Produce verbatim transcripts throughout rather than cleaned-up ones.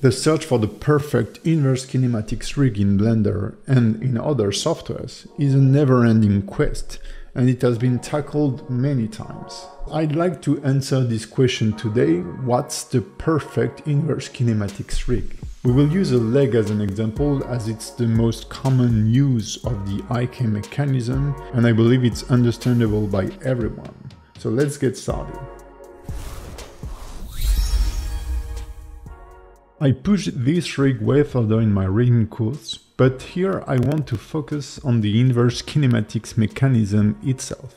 The search for the perfect inverse kinematics rig in Blender and in other softwares is a never-ending quest, and it has been tackled many times. I'd like to answer this question today: what's the perfect inverse kinematics rig? We will use a leg as an example, as it's the most common use of the I K mechanism, and I believe it's understandable by everyone. So let's get started. I pushed this rig way further in my rigging course, but here I want to focus on the inverse kinematics mechanism itself.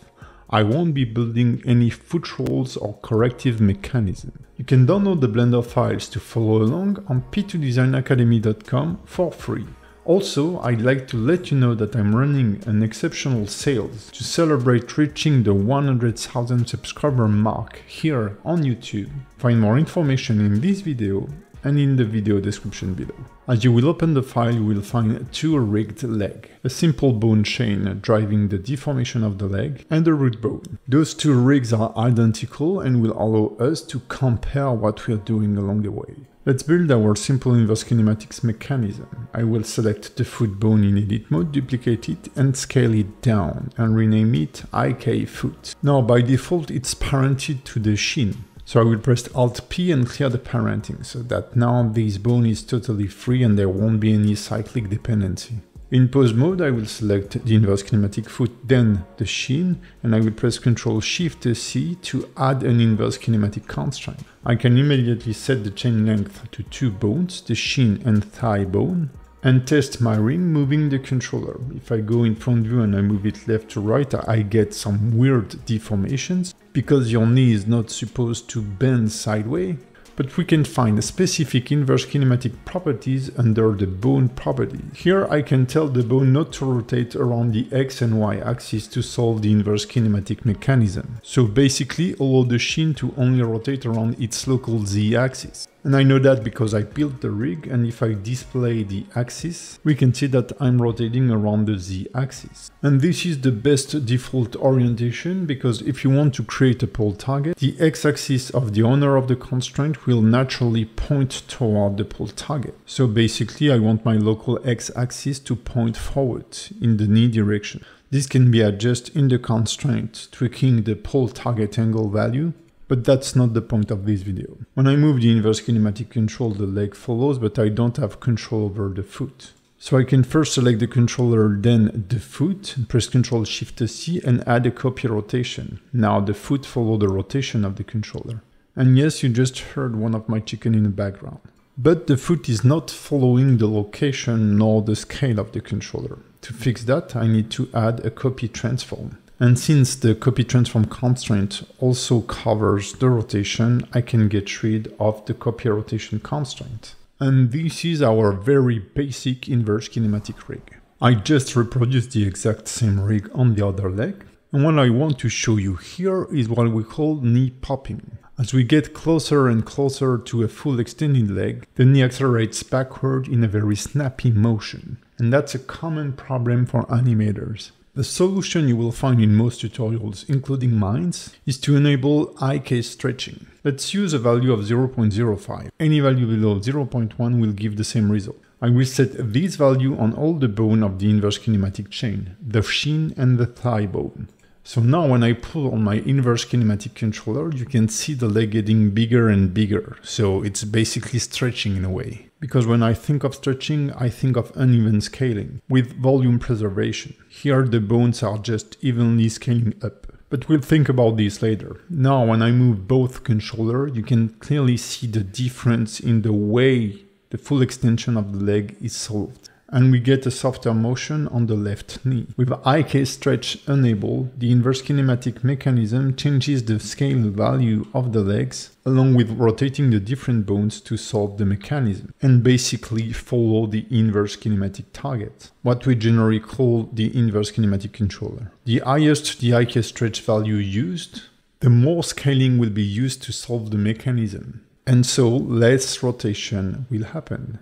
I won't be building any footrolls or corrective mechanism. You can download the Blender files to follow along on p two design academy dot com for free. Also, I'd like to let you know that I'm running an exceptional sales to celebrate reaching the one hundred thousand subscriber mark here on YouTube. Find more information in this video and in the video description below. As you will open the file, you will find a two-rigged leg, a simple bone chain driving the deformation of the leg, and a root bone. Those two rigs are identical and will allow us to compare what we are doing along the way. Let's build our simple inverse kinematics mechanism. I will select the foot bone in edit mode, duplicate it and scale it down, and rename it I K foot. Now by default it's parented to the shin. So I will press alt P and clear the parenting, so that now this bone is totally free and there won't be any cyclic dependency. In pose mode, I will select the inverse kinematic foot, then the shin, and I will press control shift C to add an inverse kinematic constraint. I can immediately set the chain length to two bones, the shin and thigh bone, and test my ring moving the controller. If I go in front view and I move it left to right, I get some weird deformations, because your knee is not supposed to bend sideways. But we can find specific inverse kinematic properties under the bone property. Here I can tell the bone not to rotate around the X and Y axis to solve the inverse kinematic mechanism. So basically allow the shin to only rotate around its local Z axis. And I know that because I built the rig, and if I display the axis, we can see that I'm rotating around the Z axis. And this is the best default orientation, because if you want to create a pole target, the X axis of the owner of the constraint will naturally point toward the pole target. So basically I want my local X axis to point forward in the knee direction. This can be adjusted in the constraint, tweaking the pole target angle value. But that's not the point of this video. When I move the inverse kinematic control, the leg follows, but I don't have control over the foot. So I can first select the controller, then the foot, press control shift C and add a copy rotation. Now the foot follows the rotation of the controller. And yes, you just heard one of my chicken in the background. But the foot is not following the location nor the scale of the controller. To fix that, I need to add a copy transform. And since the copy transform constraint also covers the rotation, I can get rid of the copy rotation constraint. And this is our very basic inverse kinematic rig. I just reproduced the exact same rig on the other leg. And what I want to show you here is what we call knee popping. As we get closer and closer to a full extended leg, the knee accelerates backward in a very snappy motion. And that's a common problem for animators. The solution you will find in most tutorials, including mine, is to enable I K stretching. Let's use a value of zero point zero five. Any value below zero point one will give the same result. I will set this value on all the bone of the inverse kinematic chain, the shin and the thigh bone. So now when I pull on my inverse kinematic controller, you can see the leg getting bigger and bigger. So it's basically stretching in a way. Because when I think of stretching, I think of uneven scaling with volume preservation. Here the bones are just evenly scaling up. But we'll think about this later. Now when I move both controllers, you can clearly see the difference in the way the full extension of the leg is solved. And we get a softer motion on the left knee. With I K stretch enabled, the inverse kinematic mechanism changes the scale value of the legs, along with rotating the different bones to solve the mechanism, and basically follow the inverse kinematic target, what we generally call the inverse kinematic controller. The highest the I K stretch value used, the more scaling will be used to solve the mechanism, and so less rotation will happen.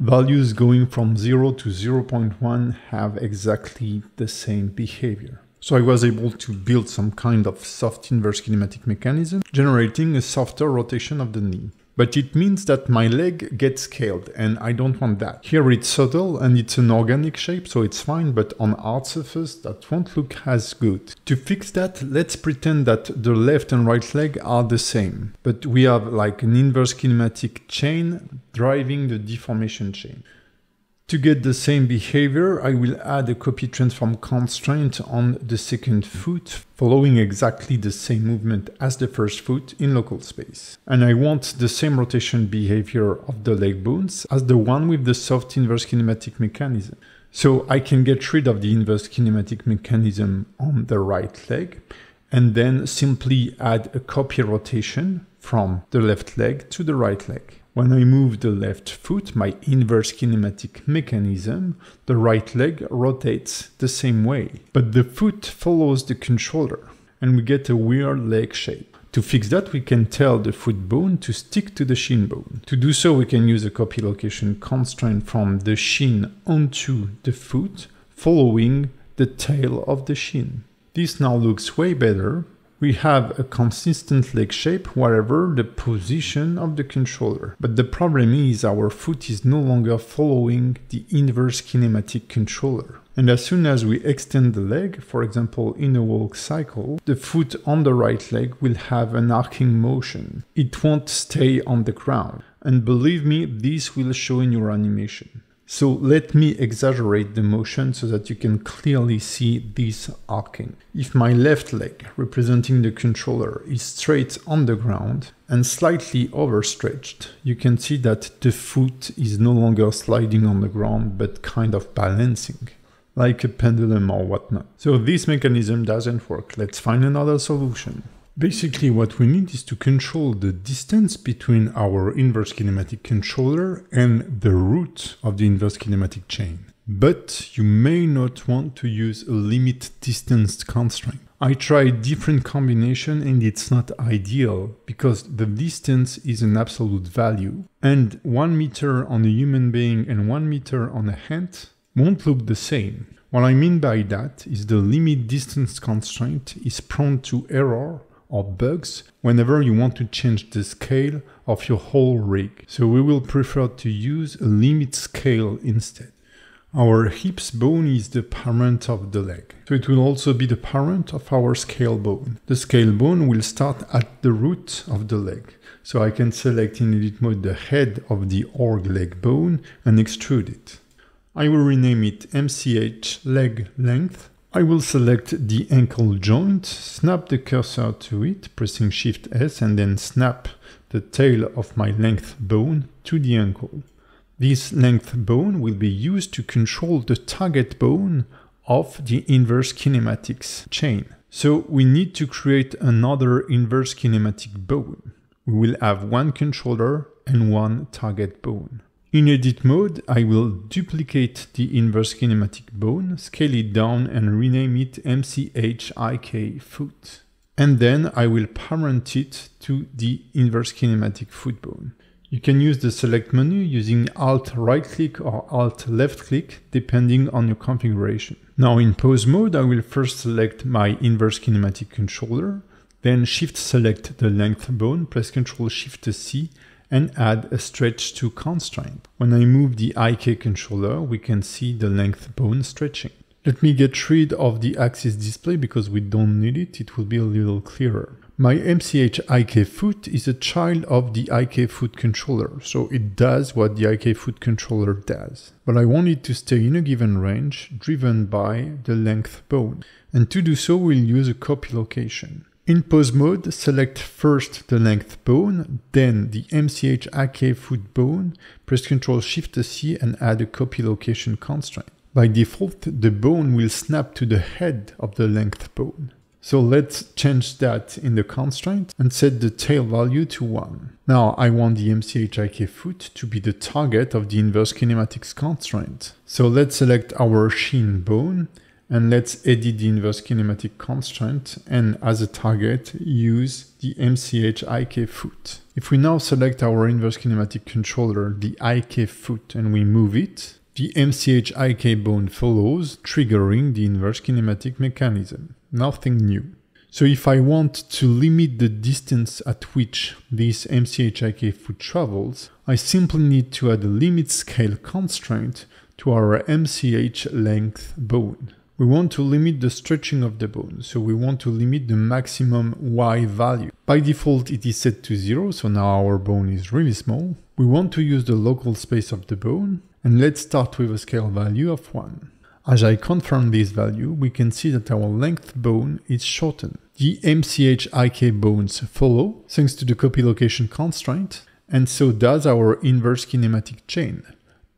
Values going from zero to zero point one have exactly the same behavior. So I was able to build some kind of soft inverse kinematic mechanism, generating a softer rotation of the knee. but it means that my leg gets scaled and I don't want that. Here it's subtle and it's an organic shape, so it's fine, but on hard surface that won't look as good. To fix that, let's pretend that the left and right leg are the same, but we have like an inverse kinematic chain driving the deformation chain. To get the same behavior, I will add a copy transform constraint on the second foot, following exactly the same movement as the first foot in local space. And I want the same rotation behavior of the leg bones as the one with the soft inverse kinematic mechanism. So I can get rid of the inverse kinematic mechanism on the right leg, and then simply add a copy rotation from the left leg to the right leg. When I move the left foot, my inverse kinematic mechanism, the right leg rotates the same way. But the foot follows the controller, and we get a weird leg shape. To fix that, we can tell the foot bone to stick to the shin bone. To do so, we can use a copy location constraint from the shin onto the foot, following the tail of the shin. This now looks way better. We have a consistent leg shape wherever the position of the controller. But the problem is our foot is no longer following the inverse kinematic controller. And as soon as we extend the leg, for example in a walk cycle, the foot on the right leg will have an arcing motion. It won't stay on the ground. And believe me, this will show in your animation. So let me exaggerate the motion so that you can clearly see this arcing. If my left leg, representing the controller, is straight on the ground and slightly overstretched, you can see that the foot is no longer sliding on the ground but kind of balancing, like a pendulum or whatnot. So this mechanism doesn't work. Let's find another solution. Basically, what we need is to control the distance between our inverse kinematic controller and the root of the inverse kinematic chain. But you may not want to use a limit distance constraint. I tried different combinations and it's not ideal because the distance is an absolute value, and one meter on a human being and one meter on a hand won't look the same. What I mean by that is the limit distance constraint is prone to error or bugs whenever you want to change the scale of your whole rig. So we will prefer to use a limit scale instead. Our hips bone is the parent of the leg, so it will also be the parent of our scale bone. The scale bone will start at the root of the leg. So I can select in edit mode the head of the org leg bone and extrude it. I will rename it M C H leg length. I will select the ankle joint, snap the cursor to it, pressing Shift S, and then snap the tail of my length bone to the ankle. This length bone will be used to control the target bone of the inverse kinematics chain. So we need to create another inverse kinematic bone. We will have one controller and one target bone. In edit mode, I will duplicate the inverse kinematic bone, scale it down and rename it M C H I K foot. And then I will parent it to the inverse kinematic foot bone. You can use the select menu using Alt right click or Alt left click, depending on your configuration. Now in pose mode, I will first select my inverse kinematic controller, then Shift select the length bone, press Ctrl Shift C, and add a stretch to constraint. When I move the I K controller, we can see the length bone stretching. Let me get rid of the axis display because we don't need it, it will be a little clearer. My M C H I K foot is a child of the I K foot controller, so it does what the I K foot controller does. But I want it to stay in a given range, driven by the length bone. And to do so, we'll use a copy location. In pose mode, select first the length bone, then the M C H I K foot bone, press Ctrl Shift C and add a copy location constraint. By default, the bone will snap to the head of the length bone. So let's change that in the constraint and set the tail value to one. Now I want the M C H I K foot to be the target of the inverse kinematics constraint. So let's select our shin bone, and let's edit the inverse kinematic constraint and as a target use the M C H I K foot. If we now select our inverse kinematic controller, the I K foot, and we move it, the M C H I K bone follows, triggering the inverse kinematic mechanism. Nothing new. So if I want to limit the distance at which this M C H I K foot travels, I simply need to add a limit scale constraint to our M C H length bone. We want to limit the stretching of the bone, so we want to limit the maximum Y value. By default it is set to zero, so now our bone is really small. We want to use the local space of the bone, and let's start with a scale value of one. As I confirm this value, we can see that our length bone is shortened. The M C H I K bones follow, thanks to the copy location constraint, and so does our inverse kinematic chain.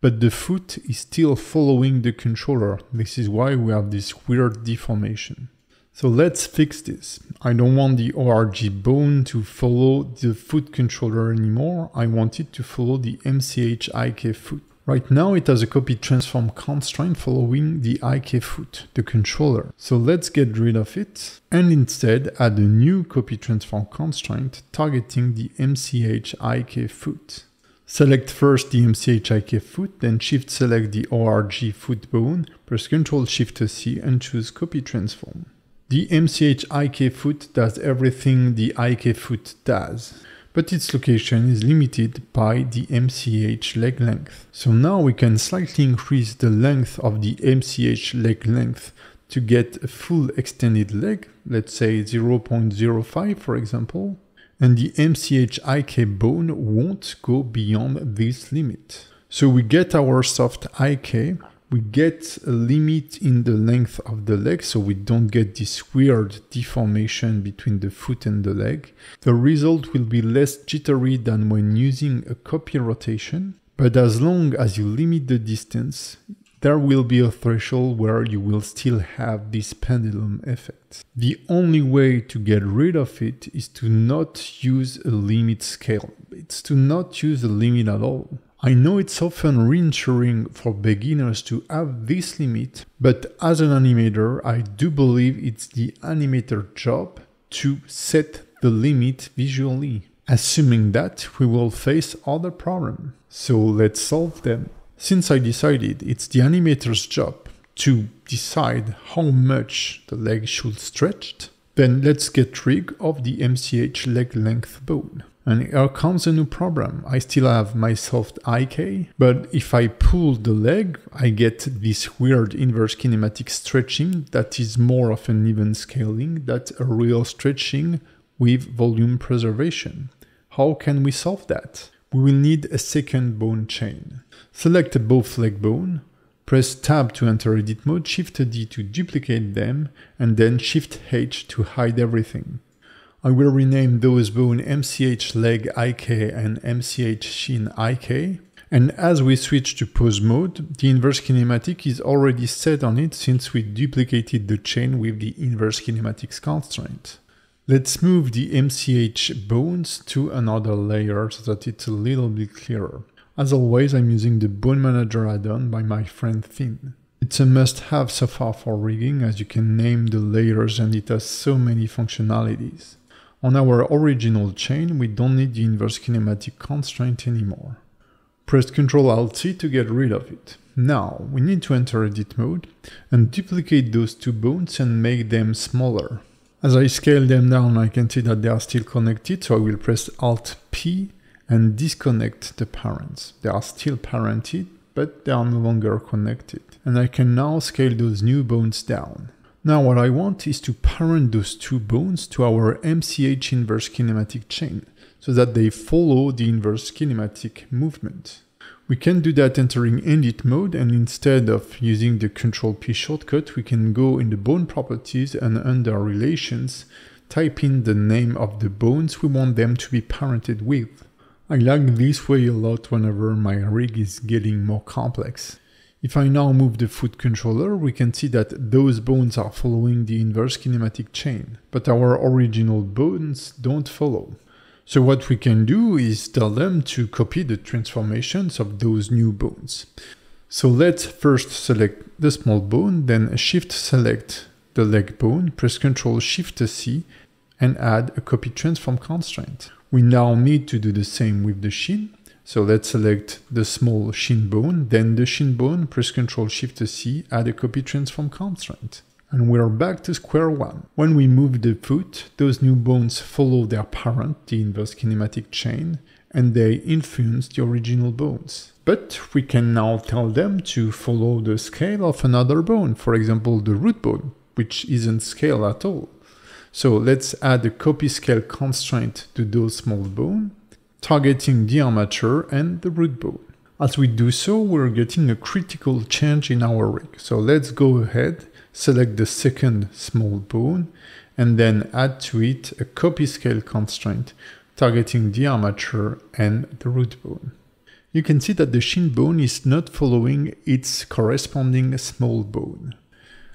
But the foot is still following the controller. This is why we have this weird deformation. So let's fix this. I don't want the O R G bone to follow the foot controller anymore. I want it to follow the M C H I K foot. Right now it has a copy transform constraint following the I K foot, the controller. So let's get rid of it and instead add a new copy transform constraint targeting the M C H I K foot. Select first the M C H I K foot, then shift select the O R G foot bone, press Ctrl Shift C and choose copy transform. The M C H I K foot does everything the I K foot does, but its location is limited by the M C H leg length. So now we can slightly increase the length of the M C H leg length to get a full extended leg, let's say zero point zero five for example. And the M C H I K bone won't go beyond this limit. So we get our soft I K, we get a limit in the length of the leg, so we don't get this weird deformation between the foot and the leg. The result will be less jittery than when using a copy rotation, but as long as you limit the distance, there will be a threshold where you will still have this pendulum effect. The only way to get rid of it is to not use a limit scale. It's to not use a limit at all. I know it's often reassuring for beginners to have this limit, but as an animator, I do believe it's the animator's job to set the limit visually. Assuming that, we will face other problems. So let's solve them. Since I decided it's the animator's job to decide how much the leg should stretch, then let's get rid of the M C H leg length bone. And here comes a new problem. I still have my soft I K, but if I pull the leg, I get this weird inverse kinematic stretching that is more of an even scaling than a real stretching with volume preservation. How can we solve that? We will need a second bone chain. Select both leg bone, press Tab to enter edit mode, Shift D to duplicate them, and then Shift H to hide everything. I will rename those bones M C H leg I K and M C H shin I K, and as we switch to pose mode, the inverse kinematic is already set on it since we duplicated the chain with the inverse kinematics constraint. Let's move the M C H bones to another layer so that it's a little bit clearer. As always, I'm using the Bone Manager add-on by my friend Fin. It's a must-have so far for rigging, as you can name the layers and it has so many functionalities. On our original chain, we don't need the inverse kinematic constraint anymore. Press Control Alt C to get rid of it. Now, we need to enter edit mode and duplicate those two bones and make them smaller. As I scale them down, I can see that they are still connected, so I will press Alt P and disconnect the parents. They are still parented, but they are no longer connected. And I can now scale those new bones down. Now what I want is to parent those two bones to our M C H inverse kinematic chain, so that they follow the inverse kinematic movement. We can do that entering edit mode, and instead of using the Control P shortcut, we can go in the bone properties and under relations, type in the name of the bones we want them to be parented with. I like this way a lot whenever my rig is getting more complex. If I now move the foot controller, we can see that those bones are following the inverse kinematic chain, but our original bones don't follow. So what we can do is tell them to copy the transformations of those new bones. So let's first select the small bone, then shift select the leg bone, press Control Shift C and add a copy transform constraint. We now need to do the same with the shin. So let's select the small shin bone, then the shin bone, press Control Shift C, add a copy transform constraint. And we're back to square one. When we move the foot, those new bones follow their parent, the inverse kinematic chain, and they influence the original bones. But we can now tell them to follow the scale of another bone, for example the root bone, which isn't scaled at all. So let's add a copy scale constraint to those small bones, targeting the armature and the root bone. As we do so, we're getting a critical change in our rig. So let's go ahead, select the second small bone, and then add to it a copy scale constraint, targeting the armature and the root bone. You can see that the shin bone is not following its corresponding small bone.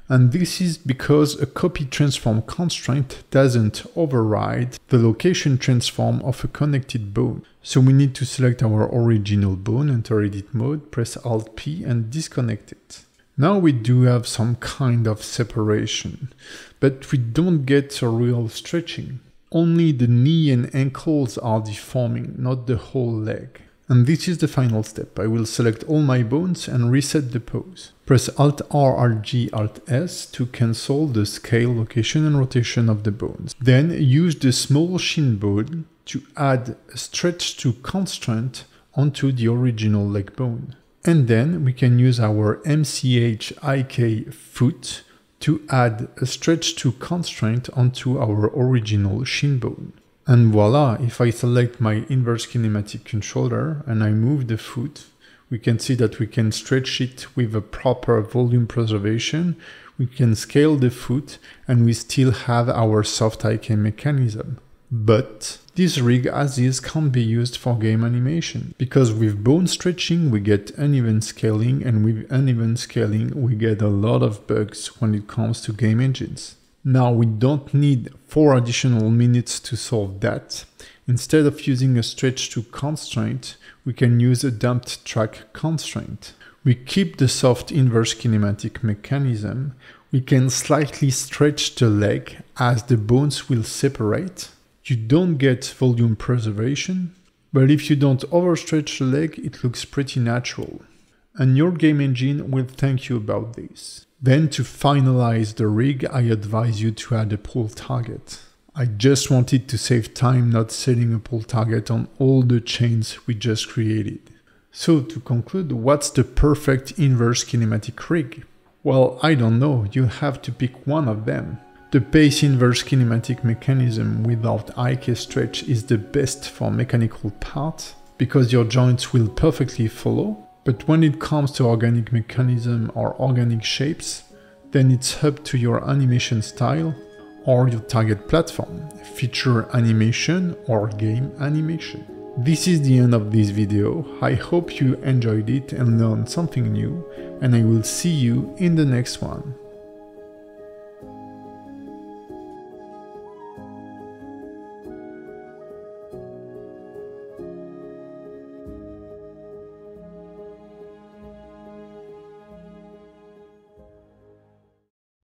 And this is because a copy transform constraint doesn't override the location transform of a connected bone. So we need to select our original bone, enter edit mode, press Alt P and disconnect it. Now we do have some kind of separation, but we don't get a real stretching. Only the knee and ankles are deforming, not the whole leg. And this is the final step. I will select all my bones and reset the pose. Press Alt R, Alt G, Alt S to cancel the scale, location and rotation of the bones. Then use the small shin bone to add a stretch to constraint onto the original leg bone. And then we can use our M C H I K foot to add a stretch to constraint onto our original shin bone. And voila, if I select my inverse kinematic controller and I move the foot, we can see that we can stretch it with a proper volume preservation, we can scale the foot, and we still have our soft I K mechanism. But this rig as is can be used for game animation, because with bone stretching we get uneven scaling, and with uneven scaling we get a lot of bugs when it comes to game engines. Now we don't need four additional minutes to solve that. Instead of using a stretch to constraint, we can use a damped track constraint. We keep the soft inverse kinematic mechanism, we can slightly stretch the leg as the bones will separate. You don't get volume preservation, but if you don't overstretch the leg, it looks pretty natural. And your game engine will thank you about this. Then to finalize the rig, I advise you to add a pull target. I just wanted to save time not setting a pull target on all the chains we just created. So to conclude, what's the perfect inverse kinematic rig? Well, I don't know, you have to pick one of them. The pace inverse kinematic mechanism without I K stretch is the best for mechanical parts, because your joints will perfectly follow. But when it comes to organic mechanism or organic shapes, then it's up to your animation style or your target platform, feature animation or game animation. This is the end of this video. I hope you enjoyed it and learned something new, and I will see you in the next one.